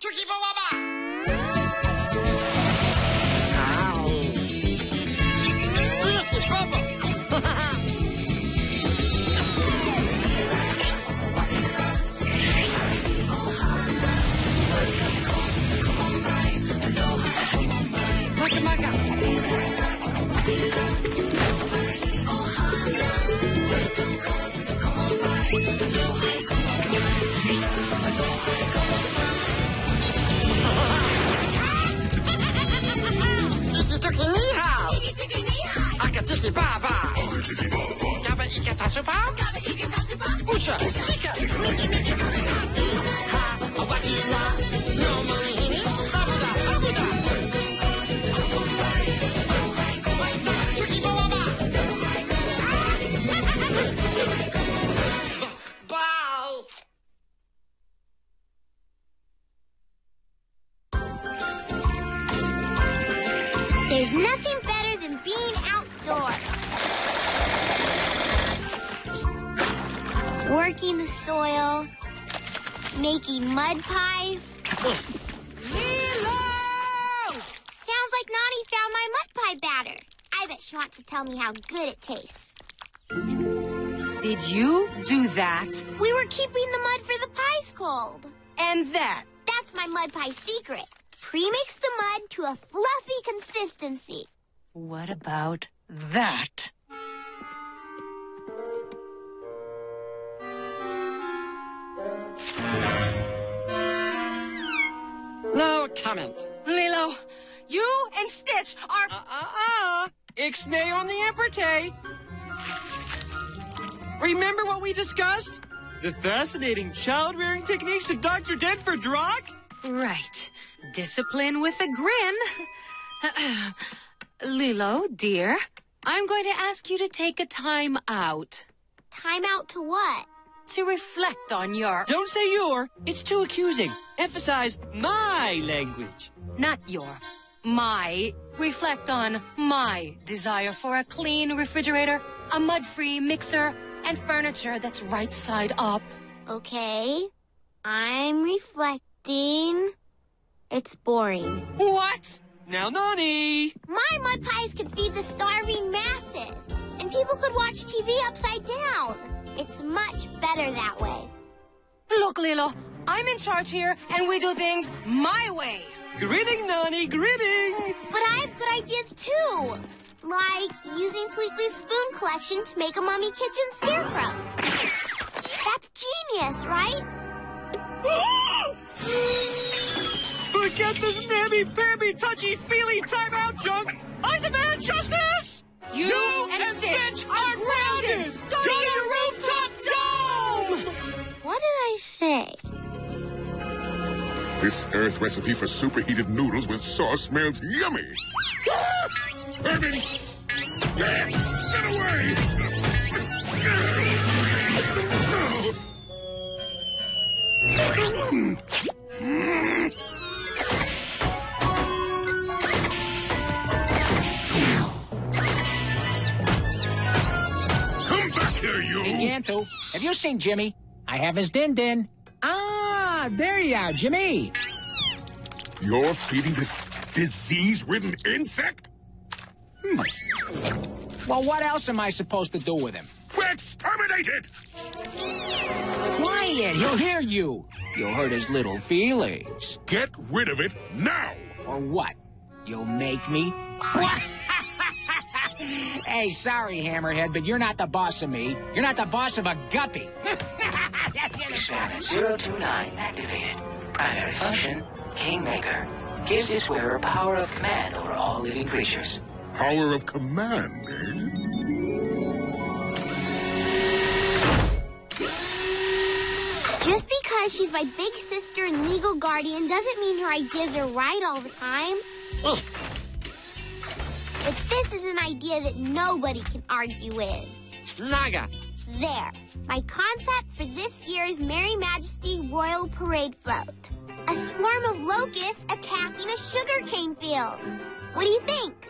Turkey There's nothing better than being outdoors. Working the soil, making mud pies. Lilo! Sounds like Nani found my mud pie batter. I bet she wants to tell me how good it tastes. Did you do that? We were keeping the mud for the pies cold. And that? That's my mud pie secret. Premix the mud to a fluffy consistency. What about that? No comment. Lilo, you and Stitch are... Ixnay on the Impertay. Remember what we discussed? The fascinating child-rearing techniques of Dr. Denford Drock? Right. Discipline with a grin. Lilo, dear, I'm going to ask you to take a time out. Time out to what? To reflect on your... Don't say your. It's too accusing. Emphasize my language. Not your. My. Reflect on my desire for a clean refrigerator, a mud-free mixer, and furniture that's right side up. Okay. I'm reflecting... It's boring. What? Now, Nani! My mud pies could feed the starving masses, and people could watch TV upside down. It's much better that way. Look, Lilo, I'm in charge here, and we do things my way. Grinning, Nani, grinning! But I have good ideas, too. Like using Pleakley's spoon collection to make a mummy kitchen scarecrow. That's genius, right? Forget this mamby-pamby, touchy-feely timeout junk! I demand justice! You and Stitch are grounded! Go to your rooftop dome! What did I say? This Earth recipe for superheated noodles with sauce smells yummy! Herman! Get away! Have you seen Jimmy? I have his din-din. Ah, there you are, Jimmy. You're feeding this disease-ridden insect? Hmm. Well, what else am I supposed to do with him? We're exterminated! Quiet, he'll hear you. You'll hurt his little feelings. Get rid of it now! Or what? You'll make me? What? Hey, sorry, Hammerhead, but you're not the boss of me. You're not the boss of a guppy. Experiment 029 activated. Primary function, Kingmaker. Gives its wearer power of command over all living creatures. Power of command, eh? Just because she's my big sister and legal guardian doesn't mean her ideas are right all the time. Ugh. But this is an idea that nobody can argue with. Naga. There. My concept for this year's Merry Majesty Royal Parade float. A swarm of locusts attacking a sugarcane field. What do you think?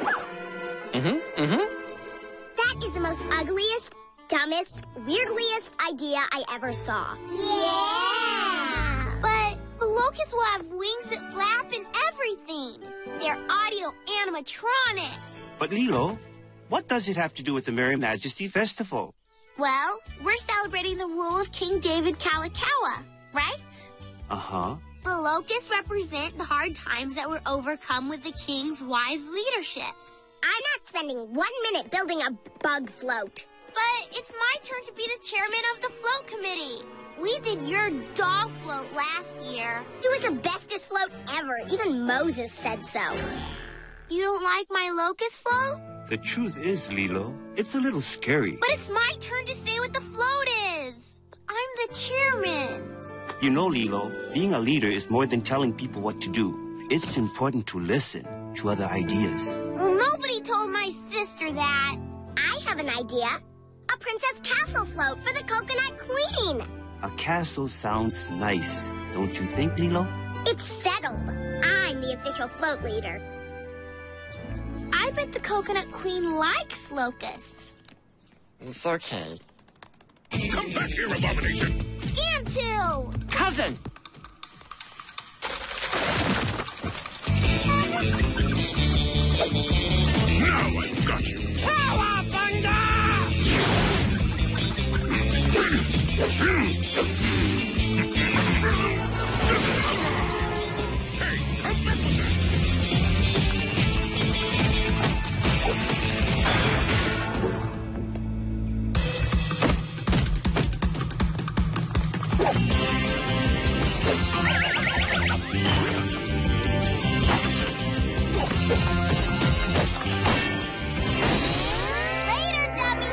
That is the most ugliest, dumbest, weirdliest idea I ever saw. Yeah! But the locusts Focus will have wings that flap and everything. They're audio animatronic. But Lilo, what does it have to do with the Merry Majesty Festival? Well, we're celebrating the rule of King David Kalakaua, right? Uh-huh. The locusts represent the hard times that were overcome with the king's wise leadership. I'm not spending 1 minute building a bug float. But it's my turn to be the chairman of the float committee. We did your doll float last year. It was the bestest float ever. Even Moses said so. You don't like my locust float? The truth is, Lilo, it's a little scary. But it's my turn to say what the float is. I'm the chairman. You know, Lilo, being a leader is more than telling people what to do. It's important to listen to other ideas. Well, nobody told my sister that. I have an idea. A princess castle float for the coconut queen. A castle sounds nice, don't you think, Lilo? It's settled. I'm the official float leader. I bet the coconut queen likes locusts. It's okay. Come back here, Abomination! Gantu! Cousin! Now I've got you! Power Thunder! Hey, come back with that. Later, dummy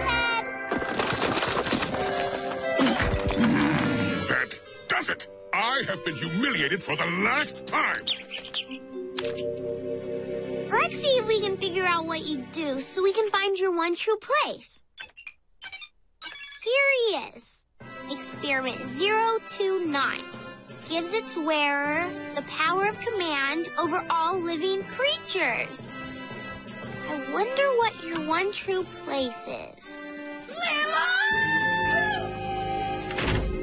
head. Does it? I have been humiliated for the last time. Let's see if we can figure out what you do so we can find your one true place. Here he is. Experiment 029 gives its wearer the power of command over all living creatures. I wonder what your one true place is. Lilo!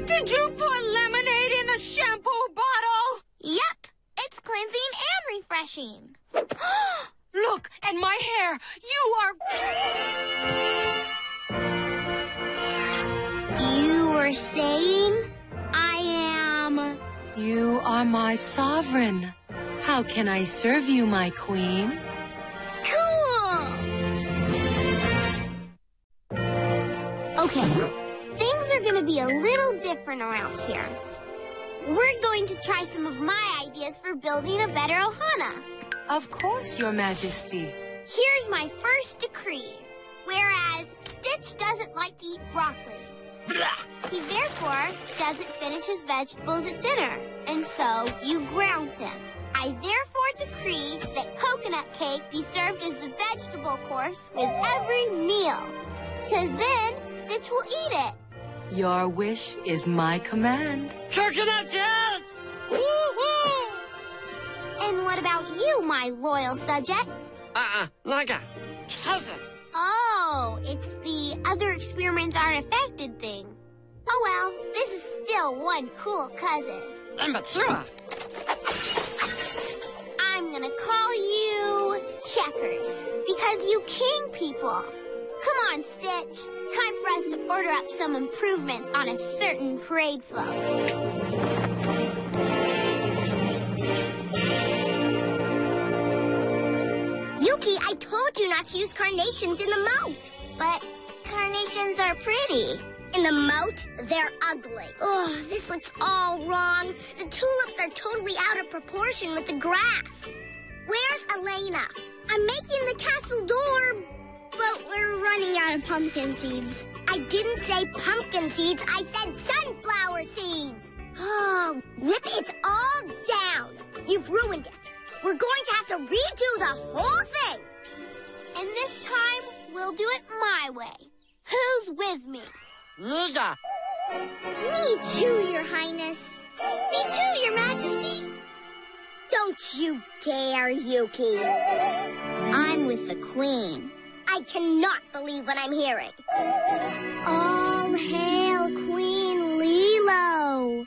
Did you put lemonade in the shampoo bottle? Yep. It's cleansing and refreshing. Look at my hair. You are... You were saying I am... You are my sovereign. How can I serve you, my queen? Cool! Okay. Gonna be a little different around here. We're going to try some of my ideas for building a better Ohana. Of course, Your Majesty. Here's my first decree. Whereas Stitch doesn't like to eat broccoli, blah. He therefore doesn't finish his vegetables at dinner, and so you ground him. I therefore decree that coconut cake be served as the vegetable course with every meal, because then Stitch will eat it. Your wish is my command. Coconut cake! Woo-hoo! And what about you, my loyal subject? Like a cousin. Oh, it's the other experiments aren't affected thing. Oh well, this is still one cool cousin. I'm not sure. I'm gonna call you Checkers, because you king people. Come on, Stitch. Time for us to order up some improvements on a certain parade float. Yuki, I told you not to use carnations in the moat. But carnations are pretty. In the moat, they're ugly. Oh, this looks all wrong. The tulips are totally out of proportion with the grass. Where's Elena? I'm making the castle door... But we're running out of pumpkin seeds. I didn't say pumpkin seeds, I said sunflower seeds. Oh, rip it all down. You've ruined it. We're going to have to redo the whole thing. And this time, we'll do it my way. Who's with me? Liga. Me too, Your Highness. Me too, Your Majesty. Don't you dare, Yuki. I'm with the Queen. I cannot believe what I'm hearing. All hail Queen Lilo.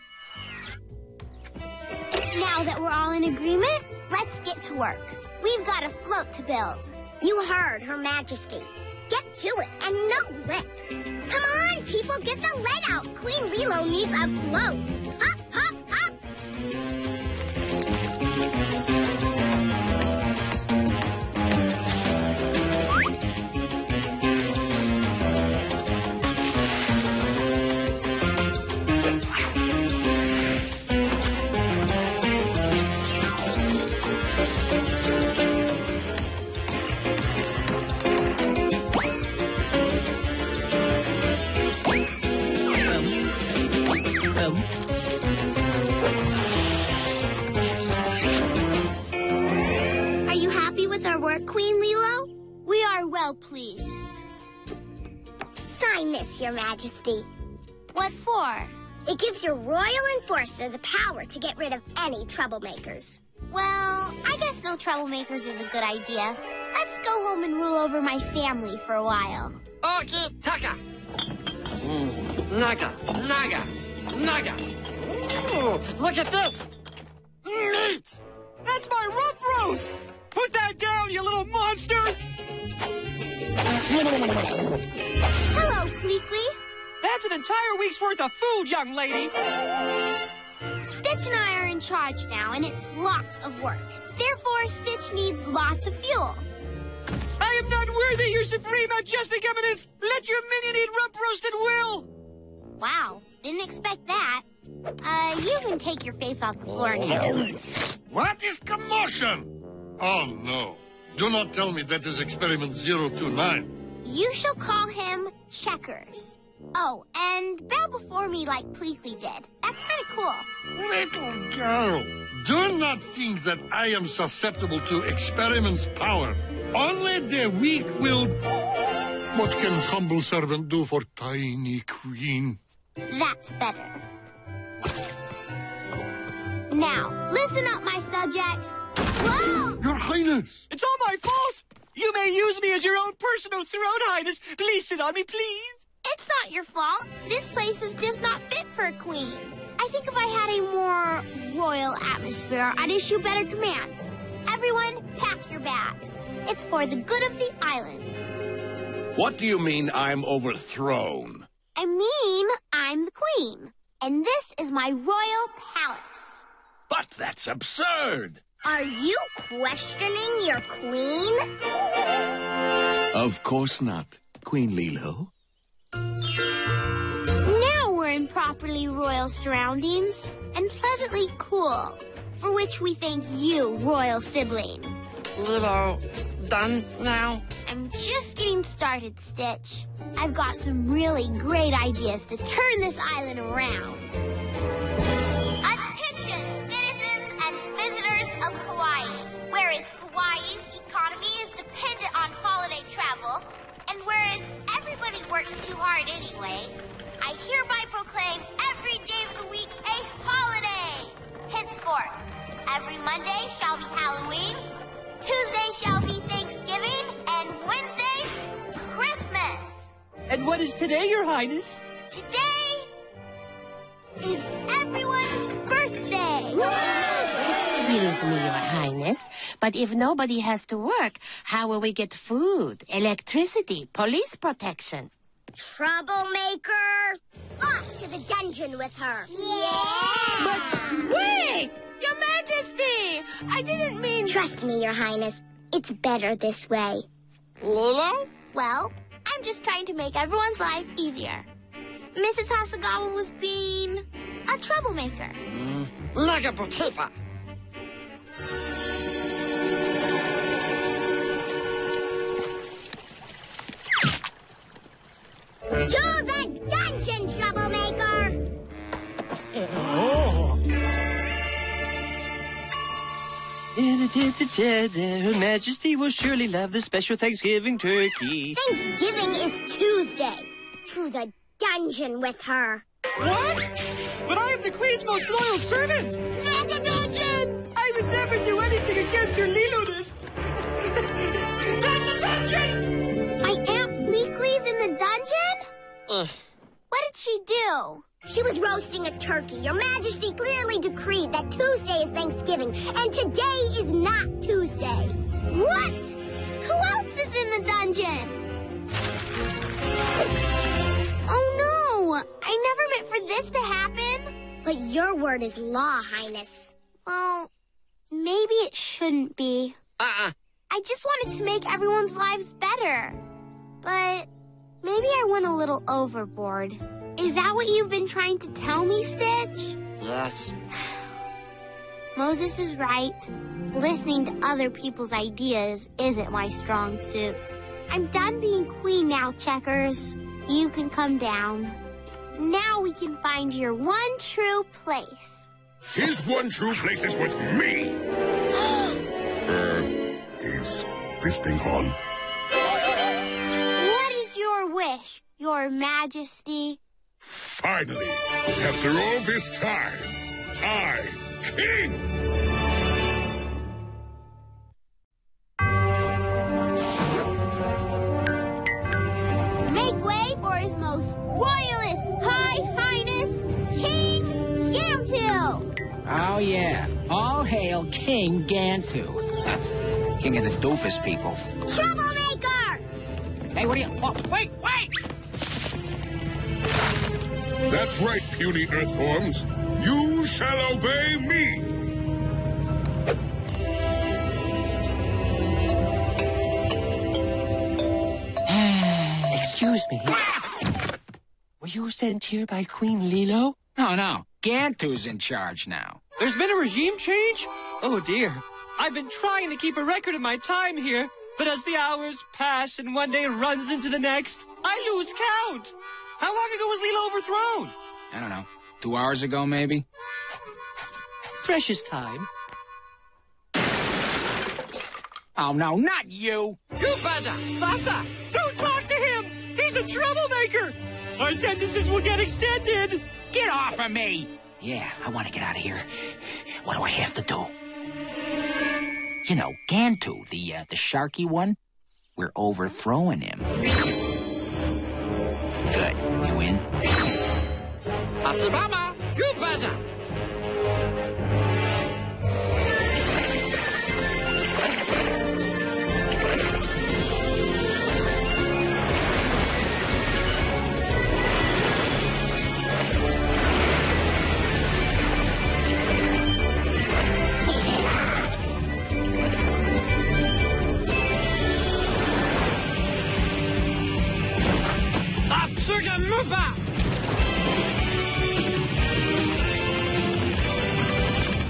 Now that we're all in agreement, let's get to work. We've got a float to build. You heard Her Majesty. Get to it, and no lip. Come on, people, get the lead out. Queen Lilo needs a float. Hop, hop, hop. Queen Lilo, we are well pleased. Sign this, Your Majesty. What for? It gives your royal enforcer the power to get rid of any troublemakers. Well, I guess no troublemakers is a good idea. Let's go home and rule over my family for a while. Okay, Taka. Naga, Naga, Naga. Ooh, look at this. Meat! That's my rump roast! Put that down, you little monster! Hello, Cleekly. That's an entire week's worth of food, young lady. Stitch and I are in charge now, and it's lots of work. Therefore, Stitch needs lots of fuel. I am not worthy, Your Supreme Majestic Eminence! Let your minion eat rump roast at will! Wow, didn't expect that. You can take your face off the floor now. What is commotion? Oh, no. Do not tell me that is experiment 029. You shall call him Checkers. Oh, and bow before me like Pleakley did. That's kind of cool. Little girl, do not think that I am susceptible to experiment's power. Only the weak-willed... What can humble servant do for tiny queen? That's better. Now, listen up, my subjects. Whoa! Your Highness! It's all my fault! You may use me as your own personal throne, Highness. Please sit on me, please. It's not your fault. This place is just not fit for a queen. I think if I had a more royal atmosphere, I'd issue better commands. Everyone, pack your bags. It's for the good of the island. What do you mean I'm overthrown? I mean I'm the queen. And this is my royal palace. But that's absurd! Are you questioning your queen? Of course not, Queen Lilo. Now we're in properly royal surroundings and pleasantly cool, for which we thank you, royal sibling. Lilo, done now? I'm just getting started, Stitch. I've got some really great ideas to turn this island around. Too hard anyway. I hereby proclaim every day of the week a holiday. Henceforth, every Monday shall be Halloween, Tuesday shall be Thanksgiving, and Wednesday, Christmas. And what is today, Your Highness? Today is everyone's birthday. Excuse me, Your Highness, but if nobody has to work, how will we get food, electricity, police protection? Troublemaker! Off to the dungeon with her! Yeah! But wait! Your Majesty! I didn't mean... Trust me, Your Highness. It's better this way. Lilo? Well, I'm just trying to make everyone's life easier. Mrs. Hasagawa was being... a troublemaker. Like a Botifa. To the dungeon, troublemaker! Oh! Her Majesty will surely love the special Thanksgiving turkey. Thanksgiving is Tuesday. To the dungeon with her. What? But I am the Queen's most loyal servant! Not the dungeon! I would never do anything against your Lilo-ness. Not the dungeon! My Aunt Pleakley's in the dungeon? What did she do? She was roasting a turkey. Your Majesty clearly decreed that Tuesday is Thanksgiving, and today is not Tuesday. What? Who else is in the dungeon? Oh, no! I never meant for this to happen. But your word is law, Highness. Well, maybe it shouldn't be. I just wanted to make everyone's lives better. But maybe I went a little overboard. Is that what you've been trying to tell me, Stitch? Yes. Moses is right. Listening to other people's ideas isn't my strong suit. I'm done being queen now, Checkers. You can come down. Now we can find your one true place. His one true place is with me! Is this thing on? What is your wish, Your Majesty? Finally, after all this time, I, King! Make way for his most royalist High Highness, King Gantu! Oh yeah, all hail King Gantu. King of the doofus people. Troublemaker! Hey, what are you... Oh, wait, wait! That's right, puny earthworms. You shall obey me! Excuse me. Were you sent here by Queen Lilo? No, no. Gantu's in charge now. There's been a regime change? Oh, dear. I've been trying to keep a record of my time here, but as the hours pass and one day runs into the next, I lose count. How long ago was Lilo overthrown? I don't know. 2 hours ago, maybe? Precious time. Oh, no, not you. You buzzer, Sasa. Don't talk to him. He's a troublemaker. Our sentences will get extended. Get off of me. Yeah, I want to get out of here. What do I have to do? You know, Gantu, the sharky one, we're overthrowing him. Good. You in? Hatsubama, you better!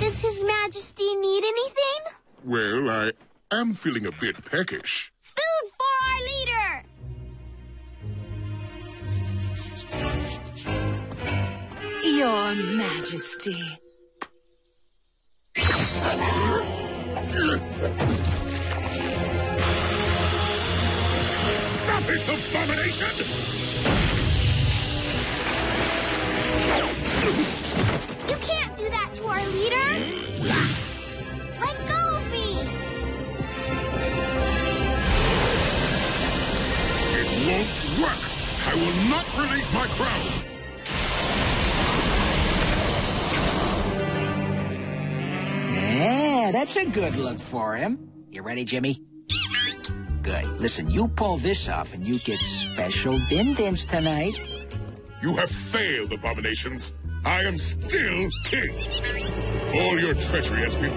Does His Majesty need anything? Well, I am feeling a bit peckish. Food for our leader! Your Majesty. Stop it, abomination! You can't do that to our leader! Let go of me! It won't work! I will not release my crown! Yeah, that's a good look for him. You ready, Jimmy? Good. Listen, you pull this off and you get special din-dins tonight. You have failed, abominations. I am still king. All your treachery has been...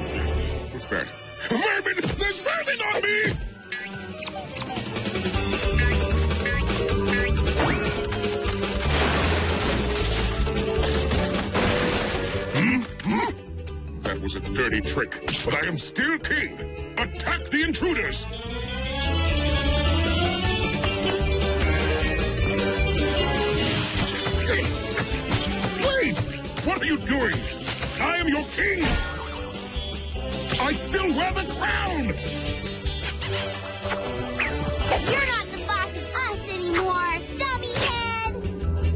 What's that? Vermin! There's vermin on me! Hmm? That was a dirty trick, but I am still king. Attack the intruders! What are you doing? I am your king! I still wear the crown! You're not the boss of us anymore, dummy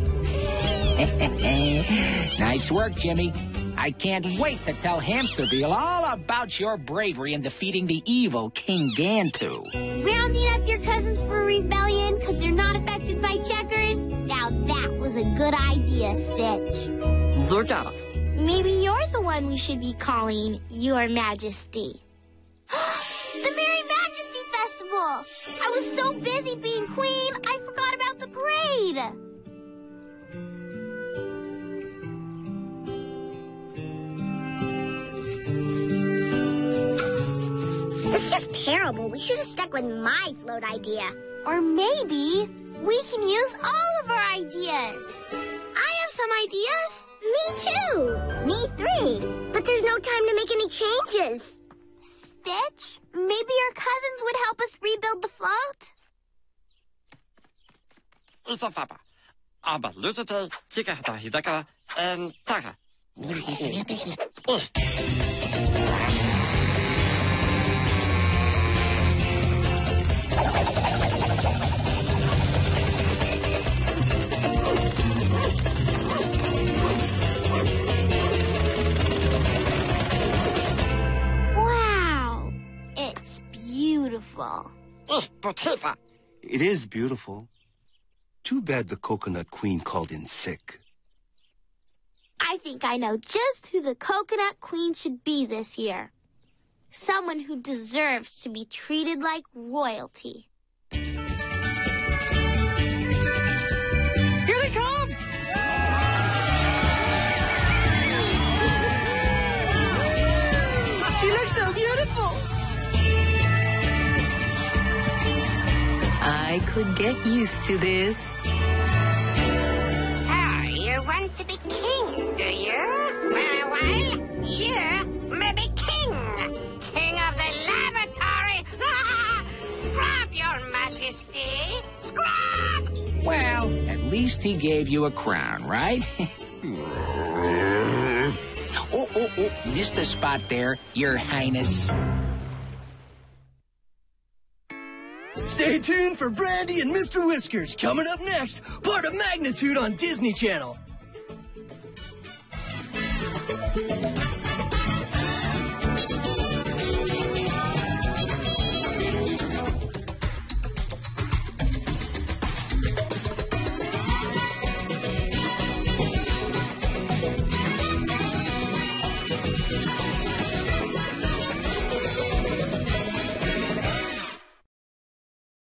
head! Nice work, Jimmy. I can't wait to tell Hamsterville all about your bravery in defeating the evil King Gantu. Rounding up your cousins for rebellion because they're not affected by checkers? Now that was a good idea, Stitch. Good job. Maybe you're the one we should be calling Your Majesty. The Merry Majesty Festival! I was so busy being queen, I forgot about the parade! This is terrible. We should have stuck with my float idea. Or maybe we can use all of our ideas. I have some ideas. Me too. Me three. But there's no time to make any changes. Stitch, maybe your cousins would help us rebuild the float? Usafapa. Aba Lusate, Chikahata Hidaka, and Taka. Wow, it's beautiful. It is beautiful. Too bad the Coconut Queen called in sick. I think I know just who the Coconut Queen should be this year. Someone who deserves to be treated like royalty. Here they come! She looks so beautiful! I could get used to this. So, you want to be king, do you? Very well, you may be king! Scrub! Well, at least he gave you a crown, right? Oh, missed the spot there, Your Highness. Stay tuned for Brandy and Mr. Whiskers coming up next, part of Magnitude on Disney Channel.